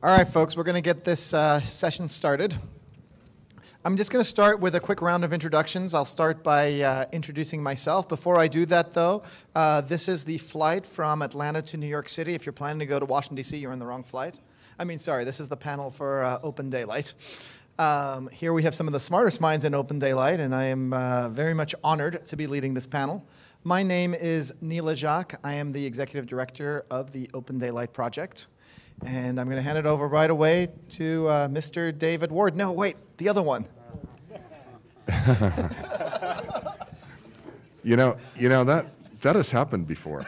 All right, folks, we're going to get this session started. I'm just going to start with a quick round of introductions. I'll start by introducing myself. Before I do that, though, this is the flight from Atlanta to New York City. If you're planning to go to Washington, D.C., you're in the wrong flight. I mean, sorry, this is the panel for OpenDaylight. Here we have some of the smartest minds in OpenDaylight, and I am very much honored to be leading this panel. My name is Neela Jacques. I am the Executive Director of the OpenDaylight Project. And I'm going to hand it over right away to Mr. David Ward. No, wait, the other one. you know that has happened before.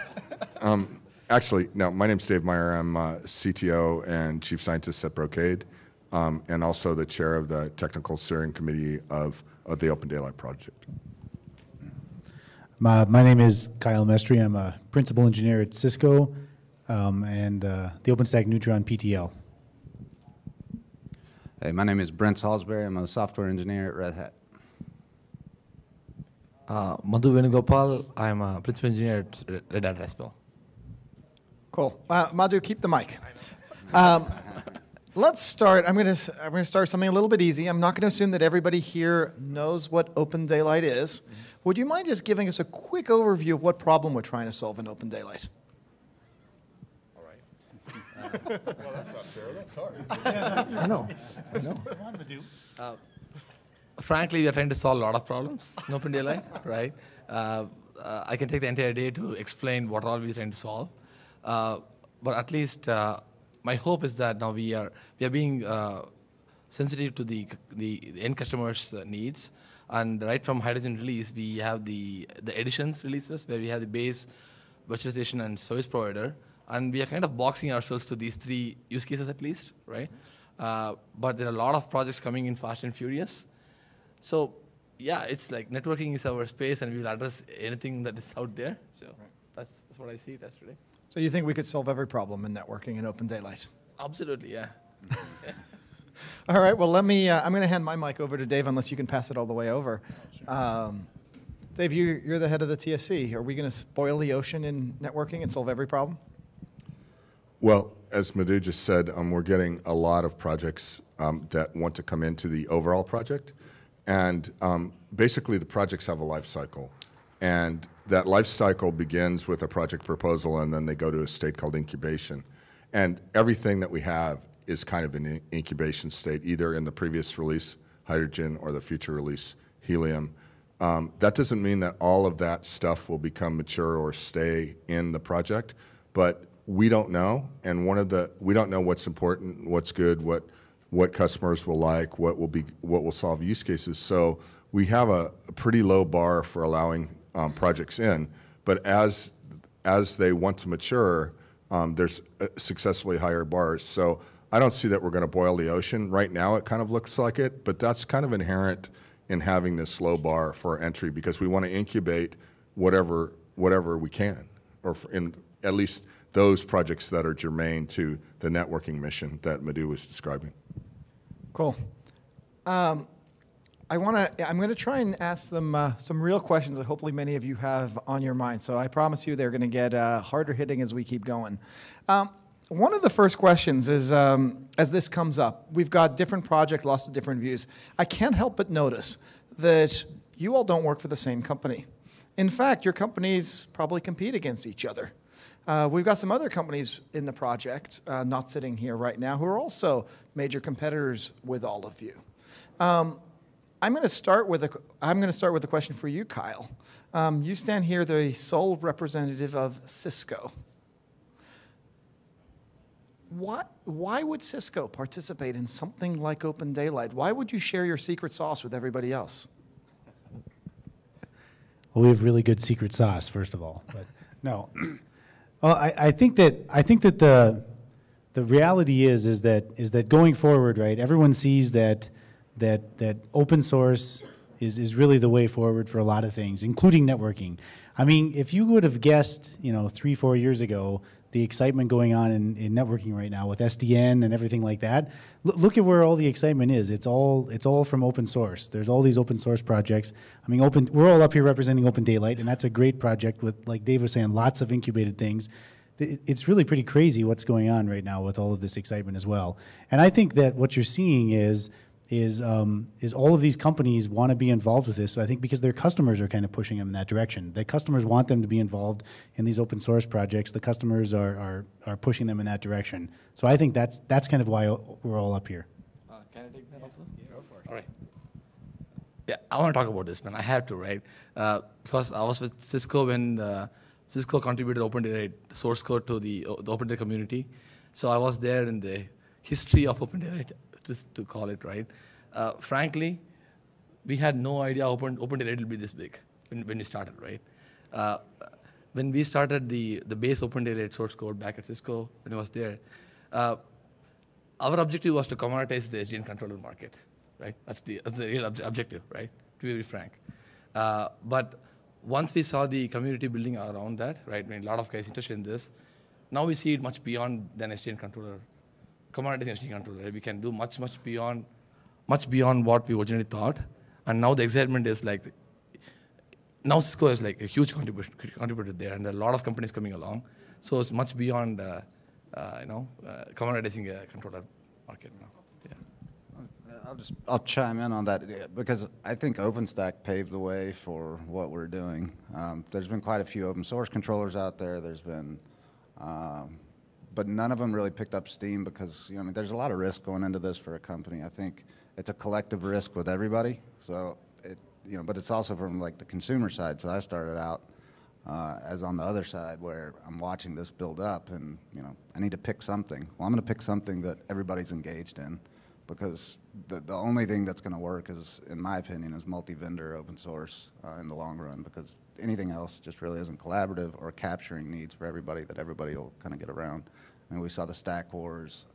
Actually, no. My name's Dave Meyer. I'm CTO and Chief Scientist at Brocade, and also the chair of the Technical Steering Committee of the OpenDaylight Project. My name is Kyle Mestery. I'm a principal engineer at Cisco. And the OpenStack Neutron PTL. Hey, my name is Brent Salisbury. I'm a software engineer at Red Hat. Madhu Venugopal. I'm a principal engineer at Red Hat as well. Cool. Madhu, keep the mic. Let's start. I'm going to start something a little bit easy. I'm not going to assume that everybody here knows what OpenDaylight is. Would you mind just giving us a quick overview of what problem we're trying to solve in OpenDaylight? Well, that's not fair. That's hard. I know. I know. Frankly, we are trying to solve a lot of problems in OpenDaylight, right? I can take the entire day to explain what all we're trying to solve. But at least my hope is that now we are being sensitive to the end customer's needs. And right from hydrogen release, we have the additions releases where we have the base virtualization and service provider. And we are kind of boxing ourselves to these three use cases at least, right? But there are a lot of projects coming in fast and furious. So yeah, it's like networking is our space and we'll address anything that is out there. So right. That's what I see, that's today. So you think we could solve every problem in networking in OpenDaylight? Absolutely, yeah. All right, well, I'm gonna hand my mic over to Dave unless you can pass it all the way over. Sure. Dave, you're the head of the TSC. Are we gonna boil the ocean in networking and solve every problem? Well, as Madhu just said, we're getting a lot of projects that want to come into the overall project. And basically, the projects have a life cycle. And that life cycle begins with a project proposal, and then they go to a state called incubation. And everything that we have is kind of an incubation state, either in the previous release, hydrogen, or the future release, helium. That doesn't mean that all of that stuff will become mature or stay in the project, but we don't know, and we don't know what's important, what's good, what customers will like, what will solve use cases. So we have a pretty low bar for allowing projects in, but as they want to mature, there's successfully higher bars. So I don't see that we're going to boil the ocean. Right now it kind of looks like it, but that's kind of inherent in having this low bar for entry because we want to incubate whatever we can, or in at least those projects that are germane to the networking mission that Madhu was describing. Cool. I'm going to try and ask them some real questions that hopefully many of you have on your mind. So I promise you they're going to get harder hitting as we keep going. One of the first questions is, as this comes up, we've got different projects, lots of different views. I can't help but notice that you all don't work for the same company. In fact, your companies probably compete against each other. We've got some other companies in the project, not sitting here right now, who are also major competitors with all of you. I'm going to start with a question for you, Kyle. You stand here the sole representative of Cisco. Why would Cisco participate in something like OpenDaylight? Why would you share your secret sauce with everybody else? Well, we have really good secret sauce, first of all. But no. Well, I think that the reality is that going forward, right? Everyone sees that open source is really the way forward for a lot of things, including networking. I mean, if you would have guessed, 3-4 years ago, the excitement going on in networking right now with SDN and everything like that. Look at where all the excitement is. It's all from open source. There's all these open source projects. I mean, we're all up here representing OpenDaylight, and that's a great project with, like Dave was saying, lots of incubated things. it's really pretty crazy what's going on right now with all of this excitement as well. And I think that what you're seeing is all of these companies want to be involved with this. So I think because their customers are kind of pushing them in that direction. The customers want them to be involved in these open source projects. The customers are pushing them in that direction. So I think that's kind of why we're all up here. Can I take that also? Yeah, go for it. All right. Yeah, I want to talk about this, man. I have to, right? Because I was with Cisco when Cisco contributed OpenDaylight source code to the OpenDaylight community. So I was there in the history of OpenDaylight, just to call it, right? Frankly, we had no idea OpenDaylight would be this big when we started, right? When we started the base OpenDaylight source code back at Cisco, when I was there, our objective was to commoditize the SDN controller market, right? That's the real objective, right? To be very frank. But once we saw the community building around that, right? I mean, a lot of guys interested in this. Now we see it much beyond than SDN controller, commoditizing SDN controller. Right? We can do much beyond what we originally thought. And now the excitement is like, now Cisco is like a huge contributor there, and there are a lot of companies coming along. So it's much beyond, commoditizing a controller market now. I'll chime in on that because I think OpenStack paved the way for what we're doing. There's been quite a few open source controllers out there. There's been, but none of them really picked up steam because there's a lot of risk going into this for a company. I think it's a collective risk with everybody. So but it's also from like the consumer side. So I started out as on the other side where I'm watching this build up, and I need to pick something. Well, I'm going to pick something that everybody's engaged in. Because the only thing that's going to work is, in my opinion, is multi-vendor open source in the long run, because anything else just really isn't collaborative or capturing needs for everybody that everybody will kind of get around. We saw the stack wars,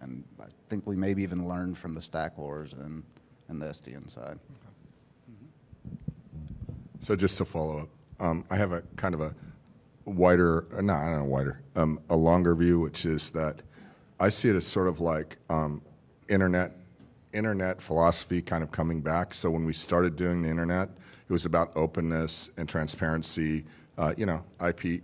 and I think we maybe even learned from the stack wars and the SDN side. Okay. Mm-hmm. So just to follow up, I have a kind of a wider, a longer view, which is that I see it as sort of like, internet philosophy kind of coming back. So when we started doing the internet, it was about openness and transparency. IP.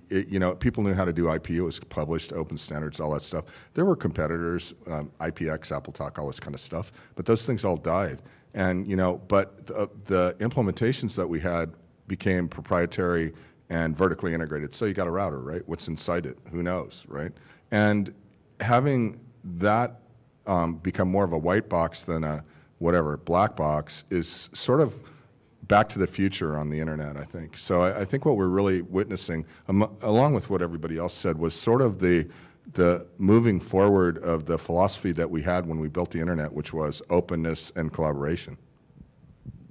People knew how to do IP. It was published, open standards, all that stuff. There were competitors, IPX, AppleTalk, all this kind of stuff. But those things all died. And but the implementations that we had became proprietary and vertically integrated. So you got a router, right? What's inside it? Who knows, right? And having that become more of a white box than a black box is sort of back to the future on the internet, I think. So I think what we're really witnessing, along with what everybody else said, was sort of the moving forward of the philosophy that we had when we built the internet, which was openness and collaboration.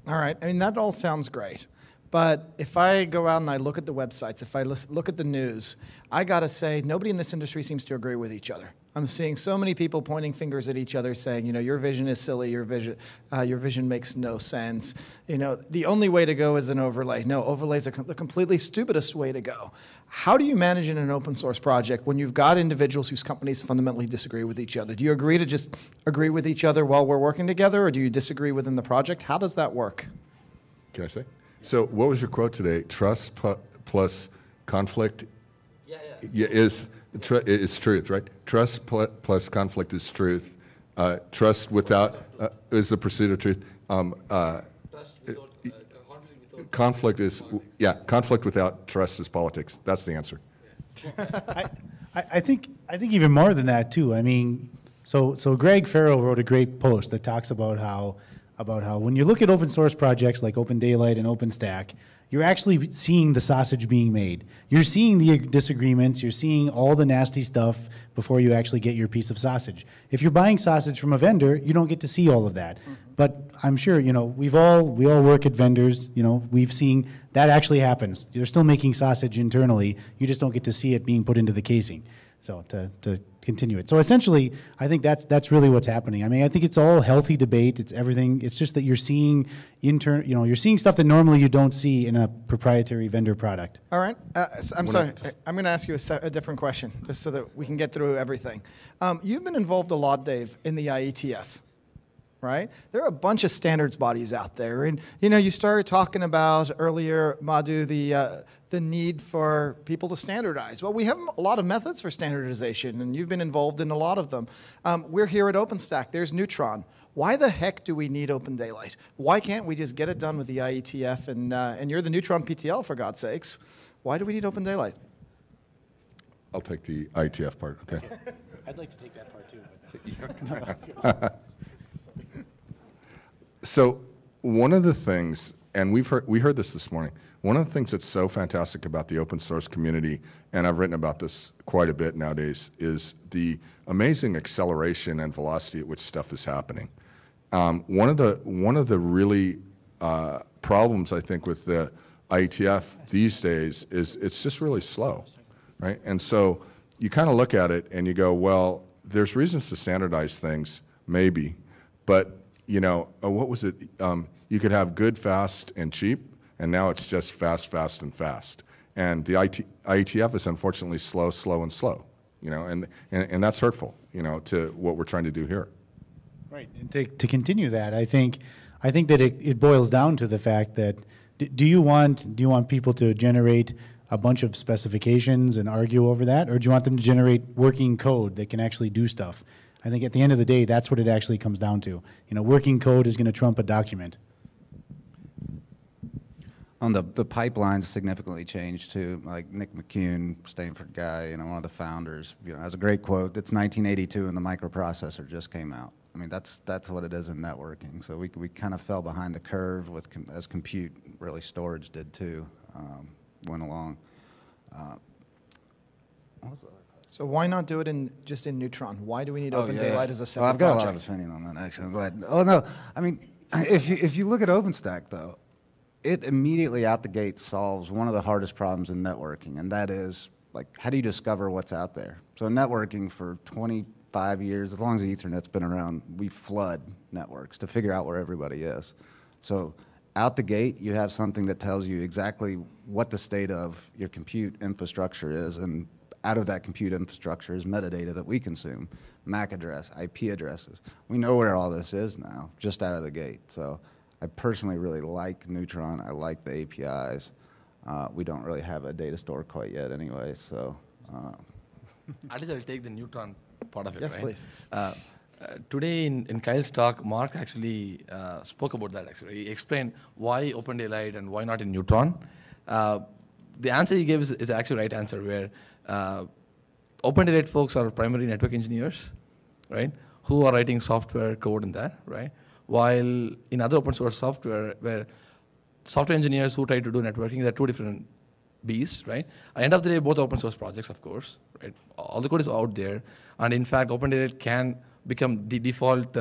All right, I mean, that all sounds great. But if I go out and I look at the websites, if I look at the news, I gotta say, nobody in this industry seems to agree with each other. I'm seeing so many people pointing fingers at each other saying, your vision is silly, your vision makes no sense. The only way to go is an overlay. No, overlays are the completely stupidest way to go. How do you manage in an open source project when you've got individuals whose companies fundamentally disagree with each other? Do you agree to just agree with each other while we're working together, or do you disagree within the project? How does that work? Can I say? So what was your quote today? Trust plus conflict is truth, right? Trust plus conflict is truth. Trust without is the pursuit of truth. Trust without, conflict is politics. Yeah. Conflict without trust is politics. That's the answer. Yeah. I think even more than that too. I mean, so Greg Farrell wrote a great post that talks about how when you look at open source projects like OpenDaylight and OpenStack, you're actually seeing the sausage being made. You're seeing the disagreements. You're seeing all the nasty stuff before you actually get your piece of sausage. If you're buying sausage from a vendor, you don't get to see all of that. Mm-hmm. But I'm sure, we all work at vendors. We've seen that actually happens. You're still making sausage internally. You just don't get to see it being put into the casing. So to continue it. So essentially, I think that's really what's happening. I mean, I think it's all healthy debate. It's everything. It's just that you're seeing you're seeing stuff that normally you don't see in a proprietary vendor product. All right. I'm sorry. I'm going to ask you a different question just so that we can get through everything. You've been involved a lot, Dave, in the IETF. right? There are a bunch of standards bodies out there, and you know, you started talking about earlier, Madhu, the need for people to standardize. Well, we have a lot of methods for standardization, and you've been involved in a lot of them. We're here at OpenStack. There's Neutron. Why the heck do we need OpenDaylight? Why can't we just get it done with the IETF? And you're the Neutron PTL, for God's sakes. Why do we need OpenDaylight? I'll take the IETF part. Okay. I'd like to take that part too. But so one of the things, and we heard this morning, one of the things that's so fantastic about the open source community, and I've written about this quite a bit nowadays, is the amazing acceleration and velocity at which stuff is happening. One of the really problems, I think, with the IETF these days is it's just really slow, right? And so you kind of look at it and you go, well, there's reasons to standardize things, maybe, but you know, what was it? You could have good, fast, and cheap, and now it's just fast, fast, and fast. And the IETF is unfortunately slow, slow, and slow. You know, and that's hurtful. You know, to what we're trying to do here. Right, and to continue that, I think that it boils down to the fact that do you want people to generate a bunch of specifications and argue over that, or do you want them to generate working code that can actually do stuff? I think at the end of the day, that's what it actually comes down to. You know, working code is going to trump a document. The pipelines significantly changed too. Like Nick McCune, Stanford guy, you know, one of the founders, you know, has a great quote. It's 1982 and the microprocessor just came out. I mean, that's what it is in networking. So we kind of fell behind the curve with as compute, really storage did too, went along. What was the other? So why not do it just in Neutron? Why do we need OpenDaylight as a separate project? Well, I've got a lot of opinion on that, actually. I'm glad. Oh, no. I mean, if you look at OpenStack, though, it immediately out the gate solves one of the hardest problems in networking, and that is, like, how do you discover what's out there? So in networking for 25 years, as long as Ethernet's been around, we flood networks to figure out where everybody is. So out the gate, you have something that tells you exactly what the state of your compute infrastructure is, and out of that compute infrastructure is metadata that we consume, MAC address, IP addresses. We know where all this is now, just out of the gate. So I personally really like Neutron. I like the APIs. We don't really have a data store quite yet anyway, so. At least I'll take the Neutron part of it, yes, right? Yes, please. Today in Kyle's talk, Mark actually spoke about that, actually. He explained why OpenDaylight and why not in Neutron. The answer he gives is actually the right answer, where OpenDaylight folks are primary network engineers, right? Who are writing software code in that, right? While in other open source software, where software engineers who try to do networking, they're two different beasts, right? At the end of the day, both are open source projects, of course, right? All the code is out there, and in fact, OpenDaylight can become the default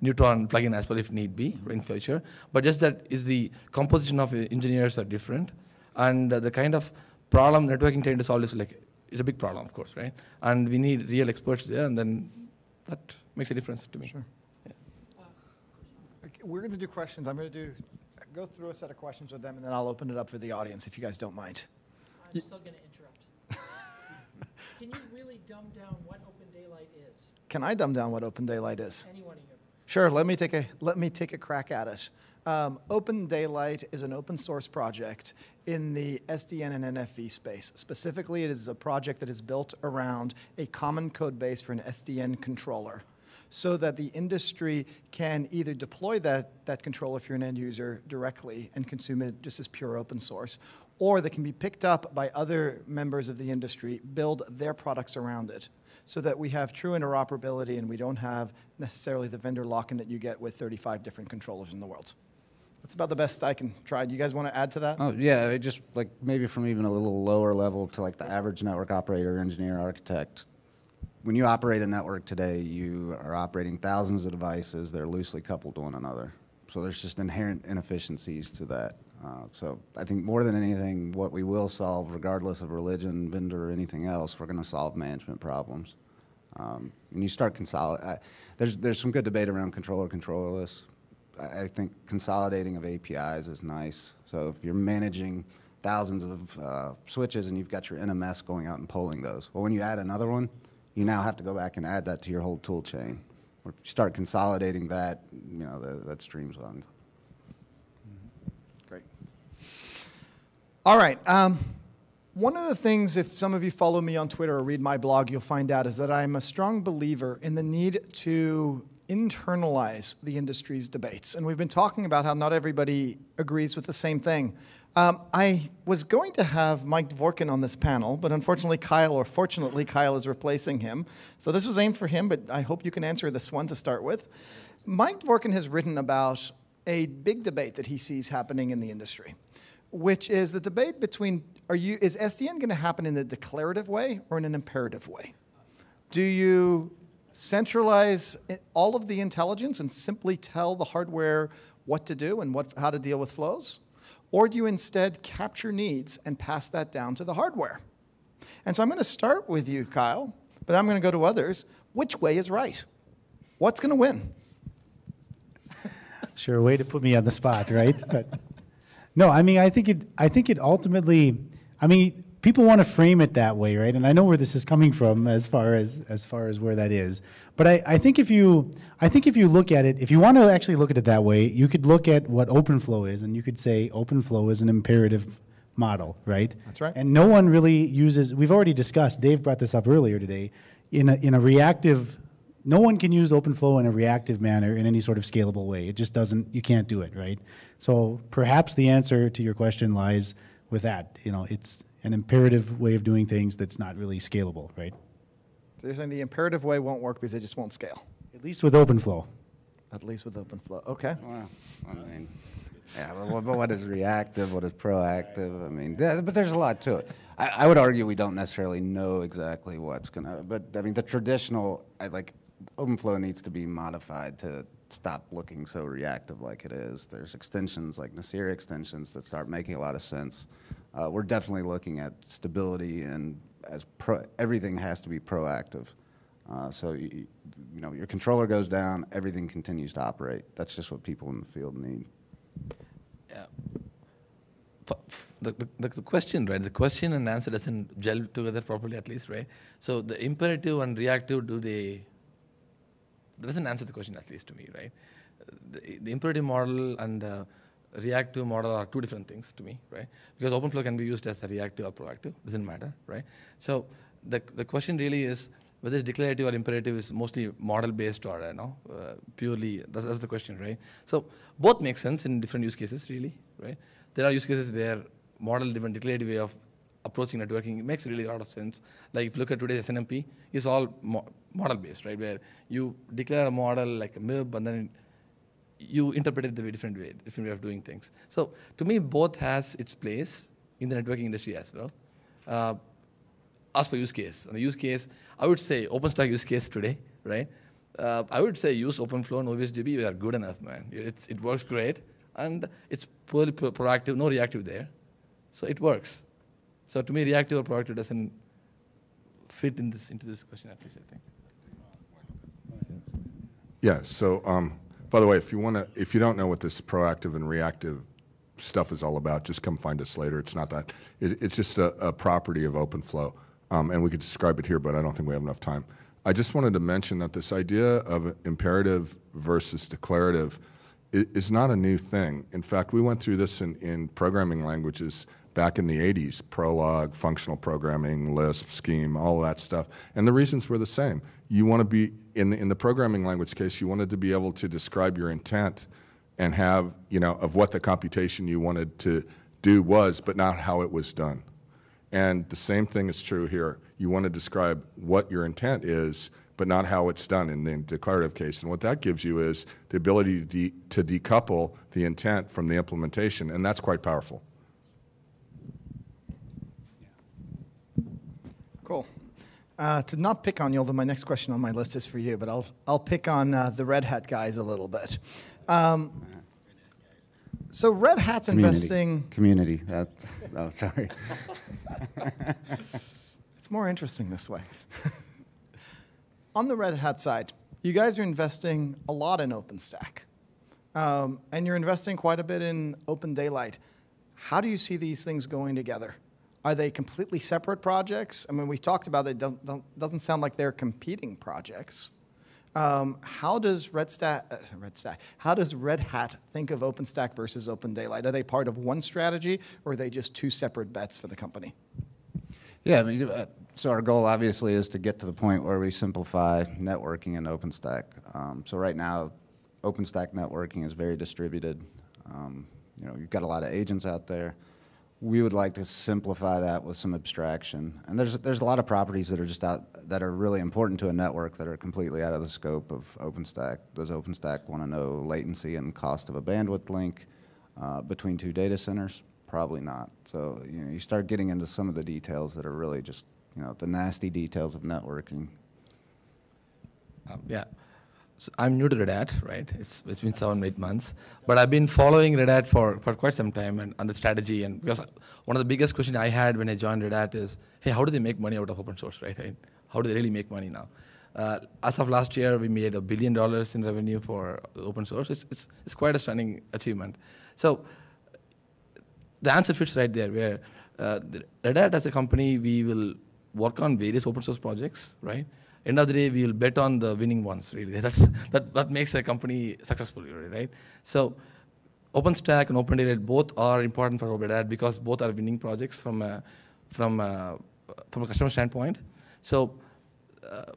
Neutron plugin as well if need be in future. But just that is the composition of engineers are different, and the kind of problem networking trying to solve is like. It's a big problem, of course, right? And we need real experts there, and then that makes a difference to me. Sure. Yeah. Okay, we're going to do questions. I'm going to go through a set of questions with them, and then I'll open it up for the audience, if you guys don't mind. I'm still going to interrupt. Can you really dumb down what OpenDaylight is? Can I dumb down what OpenDaylight is? Anyone here? Sure. Let me take a crack at it. OpenDaylight is an open source project in the SDN and NFV space. Specifically, it is a project that is built around a common code base for an SDN controller so that the industry can either deploy that controller if you're an end user directly and consume it just as pure open source, or that can be picked up by other members of the industry, build their products around it, so that we have true interoperability and we don't have necessarily the vendor lock-in that you get with 35 different controllers in the world. That's about the best I can try. Do you guys want to add to that? Oh, yeah, it just like maybe from even a little lower level to like the average network operator, engineer, architect. When you operate a network today, you are operating thousands of devices. They're loosely coupled to one another. So there's just inherent inefficiencies to that. So I think more than anything, what we will solve, regardless of religion, vendor, or anything else, we're going to solve management problems. When you start consolidating, there's some good debate around controllerless. I think consolidating of APIs is nice. So if you're managing thousands of switches and you've got your NMS going out and polling those, well, when you add another one, you now have to go back and add that to your whole tool chain. or start consolidating that, you know, that streams on. Great. All right. One of the things, if some of you follow me on Twitter or read my blog, you'll find out is that I'm a strong believer in the need to internalize the industry's debates. And we've been talking about how not everybody agrees with the same thing. I was going to have Mike Dvorkin on this panel, but unfortunately Kyle, or fortunately Kyle, is replacing him. So this was aimed for him, but I hope you can answer this one to start with. Mike Dvorkin has written about a big debate that he sees happening in the industry, which is the debate between, is SDN going to happen in a declarative way or in an imperative way? Do you centralize all of the intelligence and simply tell the hardware what to do and how to deal with flows? Or do you instead capture needs and pass that down to the hardware? And so I'm going to start with you, Kyle, but I'm going to go to others. Which way is right? What's going to win? Sure, way to put me on the spot, right? But no, I mean, I think it ultimately, I mean, people want to frame it that way, right? And I know where this is coming from as far as where that is. But I think if you look at it, if you want to actually look at it that way, you could look at what OpenFlow is, and you could say OpenFlow is an imperative model, right? That's right. And no one really uses, we've already discussed, Dave brought this up earlier today, in a reactive, no one can use OpenFlow in a reactive manner in any sort of scalable way. It just doesn't, you can't do it, right? So perhaps the answer to your question lies with that. You know, it's an imperative way of doing things that's not really scalable, right? So you're saying the imperative way won't work because it just won't scale? At least with OpenFlow. At least with OpenFlow, okay. Well, I mean, yeah, but what is reactive, what is proactive? I mean, but there's a lot to it. I would argue we don't necessarily know exactly what's gonna, but I mean, the traditional, like, OpenFlow needs to be modified to stop looking so reactive like it is. There's extensions, like Nasir extensions, that start making a lot of sense. We're definitely looking at stability, and everything has to be proactive. So you know, your controller goes down, everything continues to operate. That's just what people in the field need. Yeah. The question, right? The question and answer doesn't gel together properly, at least, right? So the imperative and reactive, that doesn't answer the question, at least to me, right? The imperative model and the reactive model are two different things to me, right? Because OpenFlow can be used as a reactive or proactive, doesn't matter, right? So the question really is whether it's declarative or imperative is mostly model-based or purely, that's the question, right? So both make sense in different use cases, really, right? There are use cases where model-driven declarative way of approaching networking, it makes really a lot of sense. Like if you look at today's SNMP, it's all model-based, right? Where you declare a model like a MIB and then you interpret it the different way of doing things. So to me, both has its place in the networking industry as well. As for use case, and the use case, I would say OpenStack use case today, right? I would say use OpenFlow and OSDB, we are good enough, man. It works great, and it's purely proactive, no reactive there. So it works. So to me, reactive or proactive doesn't fit into this question, at least I think. Yeah, so by the way, if you don't know what this proactive and reactive stuff is all about, just come find us later. It's not that. It's just a property of OpenFlow. And we could describe it here, but I don't think we have enough time. I just wanted to mention that this idea of imperative versus declarative is not a new thing. In fact, we went through this in programming languages back in the 80s, Prolog, functional programming, Lisp, Scheme, all that stuff. And the reasons were the same. You want to be, in the programming language case, you wanted to be able to describe your intent and have, you know, of what the computation you wanted to do was, but not how it was done. And the same thing is true here. You want to describe what your intent is, but not how it's done in the declarative case. And what that gives you is the ability to decouple the intent from the implementation, and that's quite powerful. Cool. To not pick on you, although my next question on my list is for you, but I'll pick on the Red Hat guys a little bit. So Red Hat's investing... Community. That's, oh, sorry. It's more interesting this way. On the Red Hat side, you guys are investing a lot in OpenStack, and you're investing quite a bit in OpenDaylight. How do you see these things going together? Are they completely separate projects? I mean, we talked about it doesn't sound like they're competing projects. How does Red Hat think of OpenStack versus OpenDaylight? Are they part of one strategy, or are they just two separate bets for the company? Yeah, I mean, so our goal obviously is to get to the point where we simplify networking in OpenStack. So right now, OpenStack networking is very distributed. You know, you've got a lot of agents out there. We would like to simplify that with some abstraction. And there's a lot of properties that are just out that are really important to a network that are completely out of the scope of OpenStack. Does OpenStack want to know latency and cost of a bandwidth link between two data centers? Probably not. So you know, you start getting into some of the details that are really just, you know, the nasty details of networking. Yeah. So I'm new to Red Hat, right? It's been 7, 8 months. But I've been following Red Hat for quite some time and the strategy. And because one of the biggest questions I had when I joined Red Hat is, hey, how do they make money out of open source, right? How do they really make money now? As of last year, we made $1 billion in revenue for open source. It's quite a stunning achievement. So the answer fits right there, where Red Hat as a company, we will work on various open source projects, right? End of the day, we will bet on the winning ones, really. That makes a company successful, right? So OpenStack and OpenDaylight both are important for Red Hat because both are winning projects from a customer standpoint. So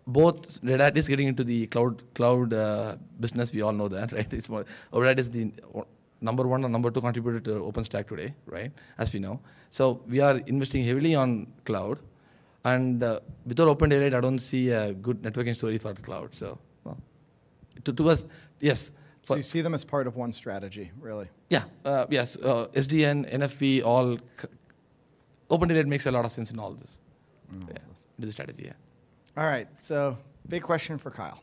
both Red Hat is getting into the cloud business. We all know that, right? It's more, Red Hat is the #1 or #2 contributor to OpenStack today, right, as we know. So we are investing heavily on cloud. And without OpenDaylight, I don't see a good networking story for the cloud. So to us, yes. So you see them as part of one strategy, really? Yeah, yes. SDN, NFV, all. OpenDaylight makes a lot of sense in all this. Mm. Yeah, it's a strategy, yeah. All right, so big question for Kyle.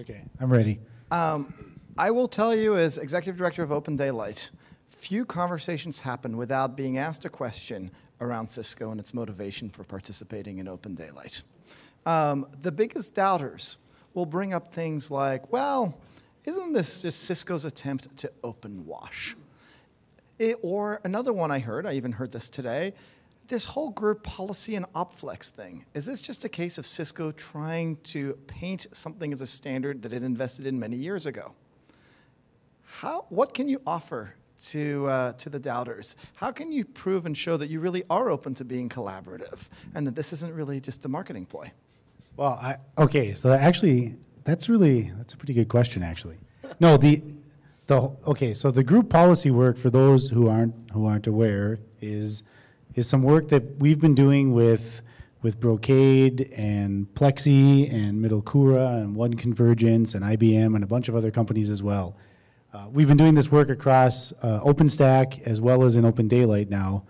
OK, I'm ready. I will tell you, as executive director of OpenDaylight, few conversations happen without being asked a question around Cisco and its motivation for participating in OpenDaylight. The biggest doubters will bring up things like, well, isn't this just Cisco's attempt to OpenWash? Or another one I heard, I even heard this today, this whole group policy and OpFlex thing. Is this just a case of Cisco trying to paint something as a standard that it invested in many years ago? What can you offer to the doubters? How can you prove and show that you really are open to being collaborative and that this isn't really just a marketing ploy? Well, okay, so actually, that's a pretty good question, actually. No, okay, so the group policy work, for those who aren't aware, is some work that we've been doing with Brocade and Plexi and Middlecura and One Convergence and IBM and a bunch of other companies as well. We've been doing this work across OpenStack as well as in OpenDaylight now.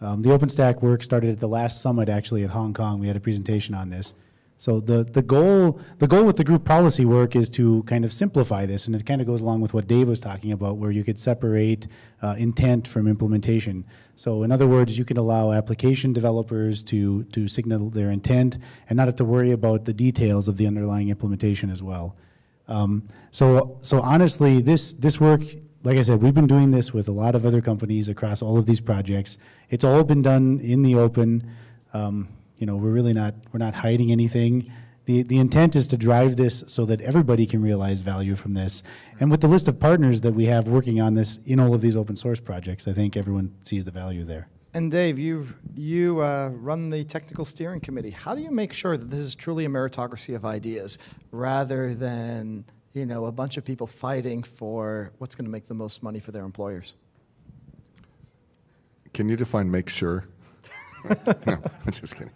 The OpenStack work started at the last summit, actually, at Hong Kong. We had a presentation on this. So the goal with the group policy work is to kind of simplify this, and it kind of goes along with what Dave was talking about, where you could separate intent from implementation. So in other words, you can allow application developers to signal their intent and not have to worry about the details of the underlying implementation as well. So honestly, this work, like I said, we've been doing this with a lot of other companies across all of these projects. It's all been done in the open. You know, we're not hiding anything. The intent is to drive this so that everybody can realize value from this. And with the list of partners that we have working on this in all of these open source projects, I think everyone sees the value there. And Dave, you run the technical steering committee. How do you make sure that this is truly a meritocracy of ideas rather than, you know, a bunch of people fighting for what's going to make the most money for their employers? Can you define make sure? No, I'm just kidding.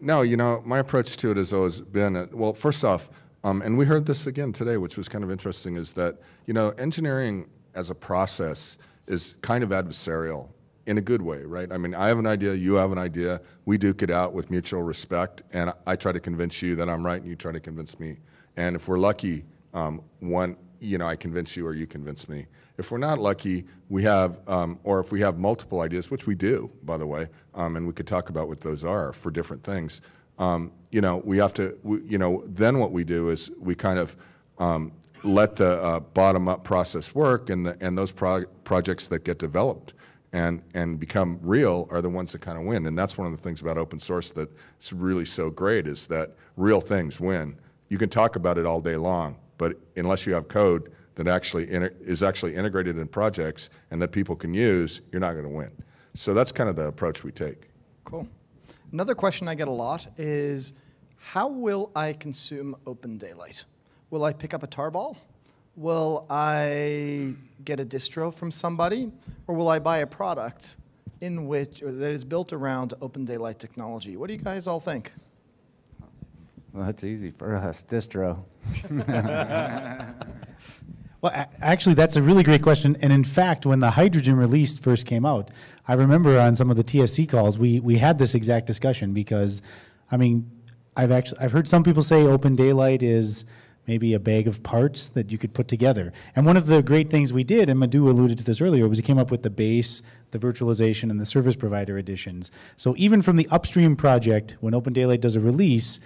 No, you know, my approach to it has always been, well, first off, and we heard this again today, which was kind of interesting, is that, you know, engineering as a process is kind of adversarial. In a good way, right? I mean, I have an idea, you have an idea, we duke it out with mutual respect, and I try to convince you that I'm right, and you try to convince me. And if we're lucky, you know, I convince you or you convince me. If we're not lucky, we have, or if we have multiple ideas, which we do, by the way, and we could talk about what those are for different things, you know, we have to, you know, then what we do is we kind of let the bottom-up process work, and those projects that get developed and become real are the ones that kind of win. And that's one of the things about open source that's really so great is that real things win. you can talk about it all day long, but unless you have code that actually is actually integrated in projects and that people can use, you're not going to win. So that's kind of the approach we take. Cool. Another question I get a lot is, how will I consume OpenDaylight? Will I pick up a tarball? Will I get a distro from somebody? Or will I buy a product in which, or that is built around OpenDaylight technology? What do you guys all think? Well, that's easy for us, distro. Well, actually, that's a really great question. And in fact, when the Hydrogen release first came out, I remember on some of the TSC calls, we had this exact discussion because, I mean, I've heard some people say OpenDaylight is maybe a bag of parts that you could put together. And one of the great things we did, and Madhu alluded to this earlier, was he came up with the base, the virtualization, and the service provider additions. So even from the upstream project, when OpenDaylight does a release,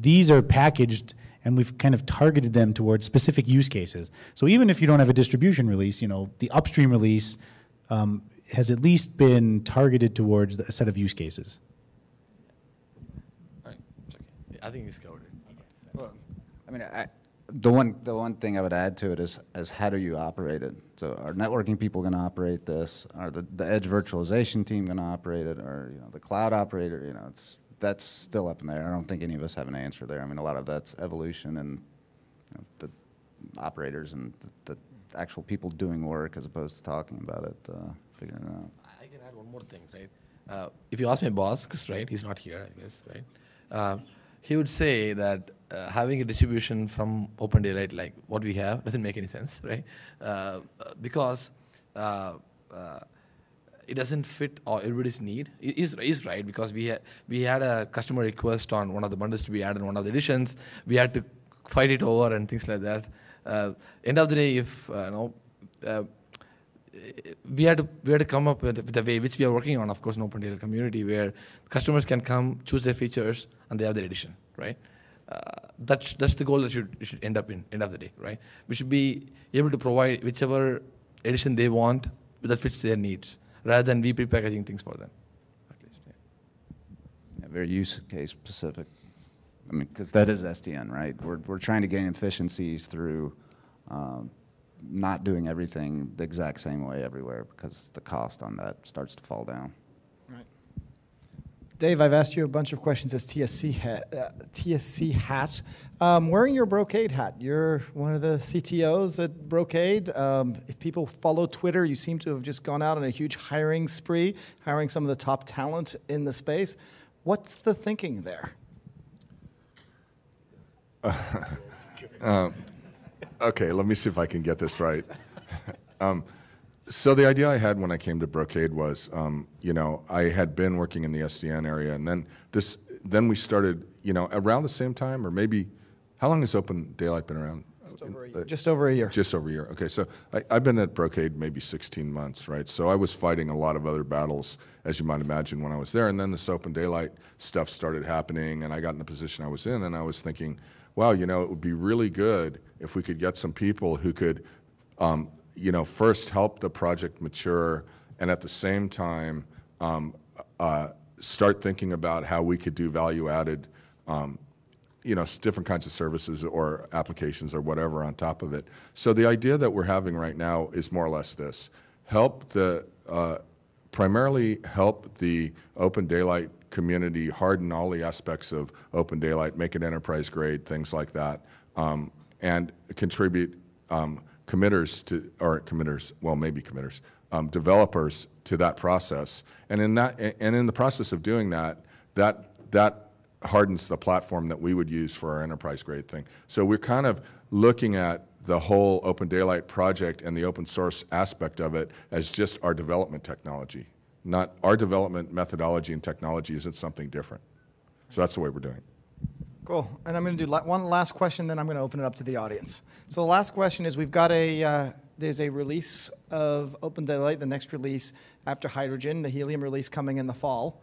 these are packaged, and we've kind of targeted them towards specific use cases. So even if you don't have a distribution release, you know, the upstream release has at least been targeted towards a set of use cases. All right. Okay. I think he's covered it. Okay. Well, I mean, the one thing I would add to it is how do you operate it? So are networking people going to operate this? Are the edge virtualization team going to operate it? Or, you know, the cloud operator? You know, that's still up in there. I don't think any of us have an answer there. I mean, a lot of that's evolution and, you know, the operators and the actual people doing work as opposed to talking about it, figuring it out. I can add one more thing, right? If you ask my boss, because, right, he's not here, I guess, right? He would say that having a distribution from OpenDaylight like what we have doesn't make any sense, right? Because it doesn't fit everybody's need. He's right, because we had a customer request on one of the bundles to be added in one of the editions. We had to fight it over and things like that. End of the day, if we had to come up with a way, which we are working on, of course, an OpenDaylight community, where customers can come, choose their features, and they have their edition, right? That's the goal that should end up in, end of the day, right? We should be able to provide whichever edition they want that fits their needs, rather than we pre-packaging things for them. At least, yeah. Yeah, very use case specific. I mean, because that is SDN, right? We're trying to gain efficiencies through not doing everything the exact same way everywhere, because the cost on that starts to fall down. Right. Dave, I've asked you a bunch of questions as TSC hat. Wearing your Brocade hat, you're one of the CTOs at Brocade. If people follow Twitter, you seem to have just gone out on a huge hiring spree, hiring some of the top talent in the space. What's the thinking there? Okay, let me see if I can get this right. So the idea I had when I came to Brocade was, you know, I had been working in the SDN area, and then we started, you know, around the same time, or maybe, how long has OpenDaylight been around? Just over a year. Just over a year. Okay, so I've been at Brocade maybe 16 months, right? So I was fighting a lot of other battles, as you might imagine, when I was there, and then this OpenDaylight stuff started happening, and I got in the position I was in, and I was thinking, wow, you know, it would be really good if we could get some people who could, you know, first help the project mature, and at the same time start thinking about how we could do value-added, you know, different kinds of services or applications or whatever on top of it. So the idea that we're having right now is more or less this: help the primarily help the OpenDaylight community harden all the aspects of OpenDaylight, make it enterprise-grade, things like that, and contribute. Committers to, or committers, well, maybe committers, developers to that process, and in the process of doing that, that hardens the platform that we would use for our enterprise grade thing. So we're kind of looking at the whole OpenDaylight project and the open source aspect of it as just our development technology. Not our development methodology and technology isn't something different. So that's the way we're doing it. Cool. And I'm going to do one last question, then I'm going to open it up to the audience. So the last question is, we've got a, there's a release of OpenDaylight, the next release after Hydrogen, the Helium release coming in the fall.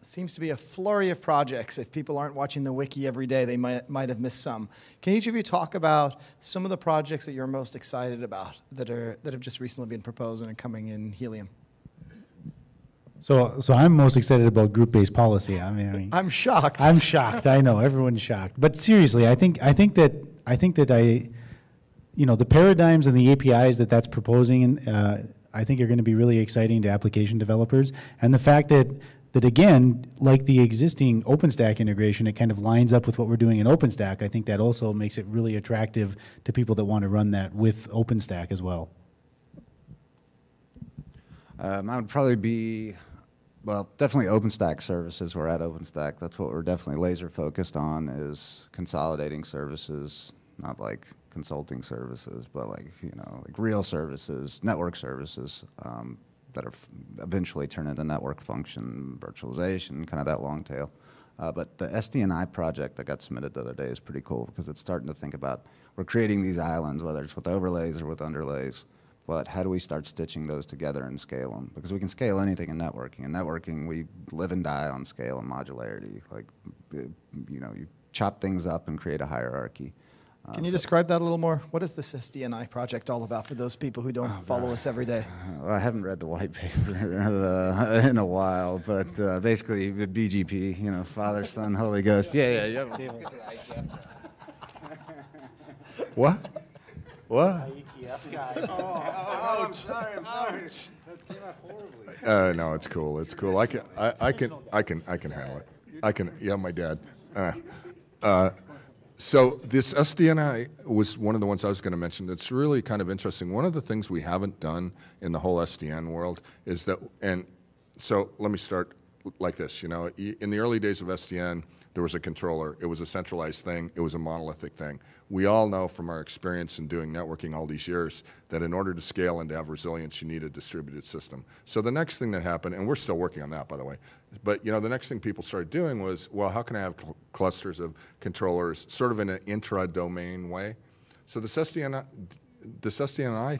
Seems to be a flurry of projects. If people aren't watching the wiki every day, they might have missed some. Can each of you talk about some of the projects that you're most excited about that have just recently been proposed and are coming in Helium? So I'm most excited about group-based policy. I mean, I'm shocked. I'm shocked. I know everyone's shocked. But seriously, I think that you know, the paradigms and the APIs that that's proposing, I think are going to be really exciting to application developers. And the fact that again, like the existing OpenStack integration, it kind of lines up with what we're doing in OpenStack. I think that also makes it really attractive to people that want to run that with OpenStack as well. I would probably be. Well, definitely OpenStack services. We're at OpenStack. That's what we're definitely laser focused on, is consolidating services, not like consulting services, but like, you know, like real services, network services that are eventually turn into network function, virtualization, kind of that long tail. But the SDNI project that got submitted the other day is pretty cool because it's starting to think about, we're creating these islands, whether it's with overlays or with underlays. But how do we start stitching those together and scale them? Because we can scale anything in networking. In networking, we live and die on scale and modularity. Like, you know, you chop things up and create a hierarchy. Can you describe that a little more? What is this SDNI project all about for those people who don't follow us every day? I haven't read the white paper in a while, but basically the BGP, you know, Father, Son, Holy Ghost. Yeah. What? What? IETF guy. Oh, I'm sorry. That came out horribly. No, it's cool. I can handle it. Yeah, my dad. So this SDNI was one of the ones I was going to mention. That's really kind of interesting. One of the things we haven't done in the whole SDN world is that. And so let me start like this. You know, in the early days of SDN. There was a controller. It was a centralized thing. It was a monolithic thing. We all know from our experience in doing networking all these years that in order to scale and to have resilience, you need a distributed system. So the next thing that happened, and we're still working on that, by the way, but you know, the next thing people started doing was, well, how can I have clusters of controllers sort of in an intra-domain way? So this SDNI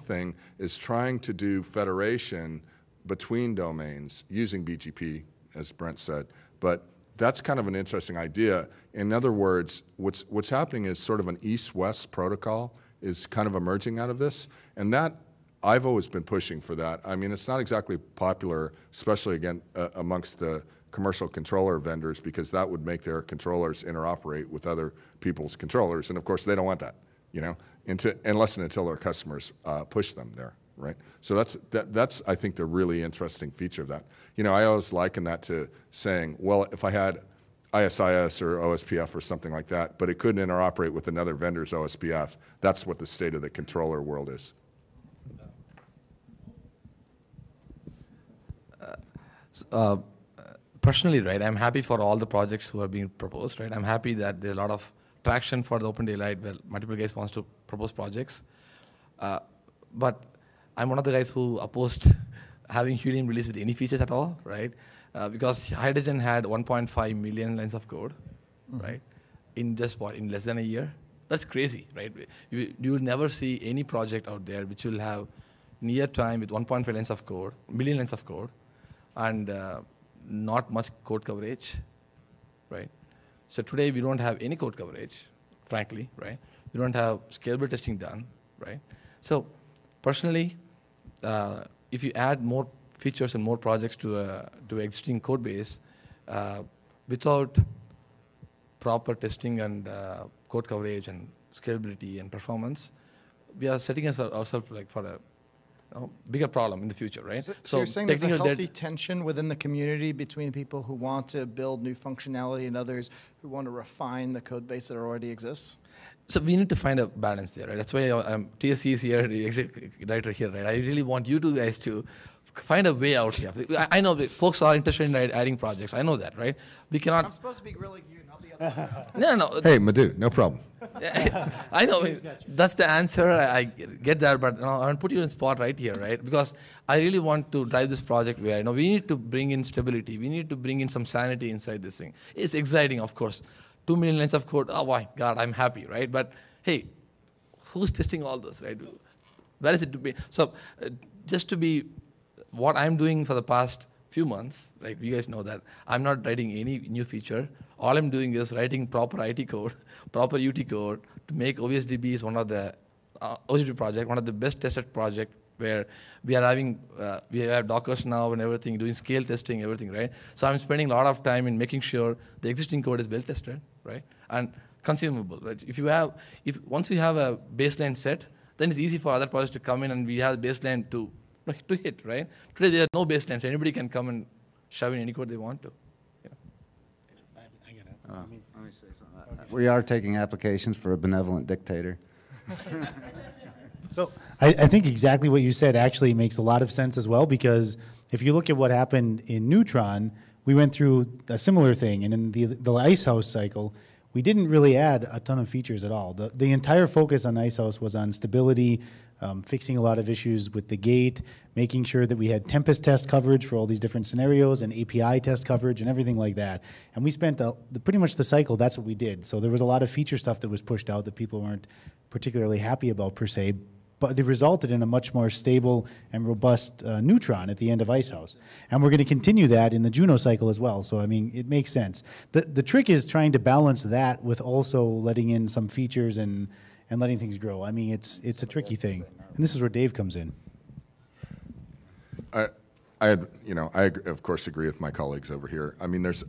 thing is trying to do federation between domains using BGP, as Brent said, but that's kind of an interesting idea. In other words, what's happening is sort of an east-west protocol is kind of emerging out of this, and that I've always been pushing for that. I mean, it's not exactly popular, especially again amongst the commercial controller vendors, because that would make their controllers interoperate with other people's controllers, and of course they don't want that, you know, unless and until their customers push them there. Right, so that's I think the really interesting feature of that. You know, I always liken that to saying, well, if I had ISIS or OSPF or something like that, but it couldn't interoperate with another vendor's OSPF, that's what the state of the controller world is. Personally, right, I'm happy for all the projects who are being proposed. Right, I'm happy that there's a lot of traction for the OpenDaylight where multiple guys wants to propose projects, but I'm one of the guys who opposed having Helium released with any features at all, right? Because Hydrogen had 1.5 million lines of code, right? In just what, in less than a year? That's crazy, right? You will never see any project out there which will have near time with 1.5 lines of code, million lines of code, and not much code coverage, right? So today we don't have any code coverage, frankly, right? We don't have scalable testing done, right? So personally, if you add more features and more projects to existing code base without proper testing and code coverage and scalability and performance, we are setting ourselves like for a bigger problem in the future, right? So you're saying there's a healthy tension within the community between people who want to build new functionality and others who want to refine the code base that already exists? So we need to find a balance there, right? That's why TSC is here, the executive director here, right? I really want you two guys to find a way out here. I know that folks are interested in adding projects. I know that, right? We cannot. I'm supposed to be grilling you, not the other. No. Hey, Madhu, no problem. I know that's the answer. I get that, but no, I'm gonna put you in spot right here, right? Because I really want to drive this project where you know we need to bring in stability. We need to bring in some sanity inside this thing. It's exciting, of course. 2 million lines of code, oh my God, I'm happy, right? But hey, who's testing all this, right? Where is it to be? So just to be, what I'm doing for the past few months, right? You guys know that I'm not writing any new feature. All I'm doing is writing proper IT code, proper UT code to make OSDB is one of the OSDB project, one of the best tested project where we are having, we have Dockers now and everything, doing scale testing, everything, right? So I'm spending a lot of time in making sure the existing code is well tested, right? And consumable, right? If you have, once we have a baseline set, then it's easy for other projects to come in and we have baseline to hit, right? Today there are no baselines, so anybody can come and shove in any code they want to. Let me say something. Okay. We are taking applications for a benevolent dictator. So I think exactly what you said actually makes a lot of sense as well, because if you look at what happened in Neutron, we went through a similar thing, and in the Icehouse cycle, we didn't really add a ton of features at all. The entire focus on Icehouse was on stability, fixing a lot of issues with the gate, making sure that we had tempest test coverage for all these different scenarios and API test coverage and everything like that. And we spent pretty much the cycle, that's what we did. So there was a lot of feature stuff that was pushed out that people weren't particularly happy about per se, but it resulted in a much more stable and robust Neutron at the end of Icehouse. And we're going to continue that in the Juno cycle as well. So, I mean, it makes sense. The trick is trying to balance that with also letting in some features and letting things grow. I mean, it's a tricky thing. And this is where Dave comes in. I of course agree with my colleagues over here. I mean, this